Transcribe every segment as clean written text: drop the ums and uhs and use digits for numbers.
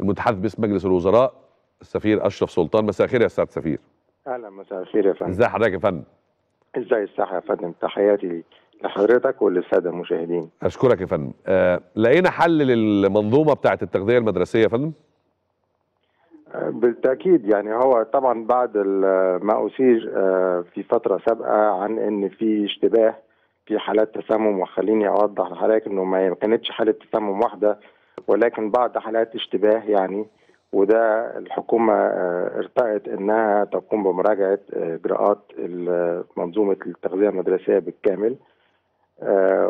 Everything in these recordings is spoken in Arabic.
المتحدث باسم مجلس الوزراء السفير أشرف سلطان. مساء الخير يا سعادة السفير. أهلا، مساء الخير يا فندم. ازي حضرتك يا فندم؟ ازي الصحة يا فندم، تحياتي لحضرتك وللسادة المشاهدين. أشكرك يا فندم. لقينا حل للمنظومة بتاعة التغذية المدرسية يا فندم؟ بالتأكيد، يعني هو طبعا بعد ما أثير في فترة سابقة عن إن في اشتباه في حالات تسمم، وخليني أوضح لحضرتك إنه ما كانتش حالة تسمم واحدة ولكن بعض حالات اشتباه يعني، وده الحكومة ارتأت إنها تقوم بمراجعة إجراءات منظومة التغذية المدرسية بالكامل،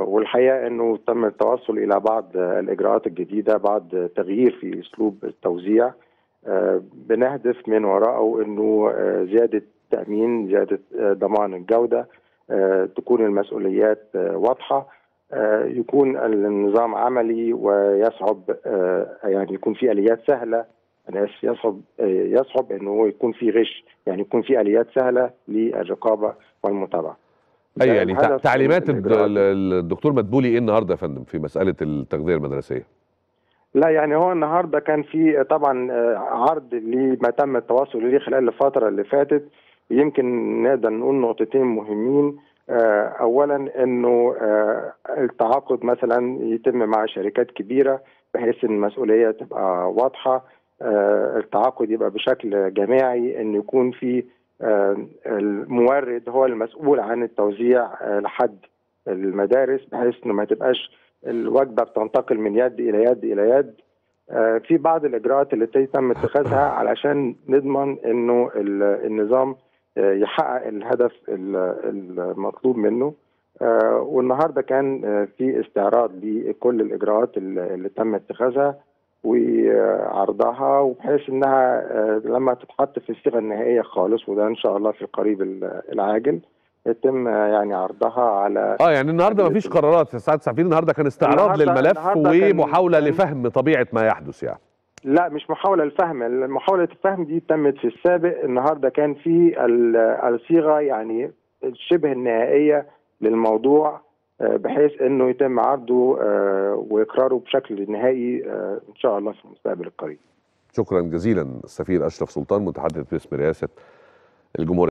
والحقيقة إنه تم التوصل إلى بعض الإجراءات الجديدة، بعد تغيير في أسلوب التوزيع بنهدف من وراءه إنه زيادة تأمين، زيادة ضمان الجودة، تكون المسؤوليات واضحة، يكون النظام عملي ويصعب يعني يكون في آليات سهلة، أنا آسف، يصعب إنه يكون في غش، يعني يكون في آليات سهلة للرقابة والمتابعة. أي يعني تعليمات الدكتور مدبولي إيه النهارده يا فندم في مسألة التغذية المدرسية؟ لا يعني هو النهارده كان في طبعا عرض لما تم التواصل إليه خلال الفترة اللي فاتت، يمكن نقدر نقول نقطتين مهمين. أولا أنه التعاقد مثلا يتم مع شركات كبيرة بحيث أن المسؤولية تبقى واضحة، التعاقد يبقى بشكل جماعي، أن يكون في المورد هو المسؤول عن التوزيع لحد المدارس بحيث أنه ما تبقاش الوجبة بتنتقل من يد إلى يد إلى يد. في بعض الإجراءات التي تم اتخاذها علشان نضمن أنه النظام يحقق الهدف المطلوب منه، والنهارده كان في استعراض لكل الاجراءات اللي تم اتخاذها وعرضها، وبحيث انها لما تتحط في الصيغه النهائيه خالص، وده ان شاء الله في القريب العاجل يتم يعني عرضها على يعني النهارده مفيش قرارات يا سعادة السفير، النهارده كان استعراض للملف ومحاوله لفهم طبيعه ما يحدث يعني. لا مش محاولة للفهم، محاولة الفهم دي تمت في السابق، النهارده كان في الصيغة يعني شبه النهائية للموضوع بحيث انه يتم عرضه واقراره بشكل نهائي ان شاء الله في المستقبل القريب. شكرا جزيلا السفير أشرف سلطان متحدث باسم رئاسة الجمهورية.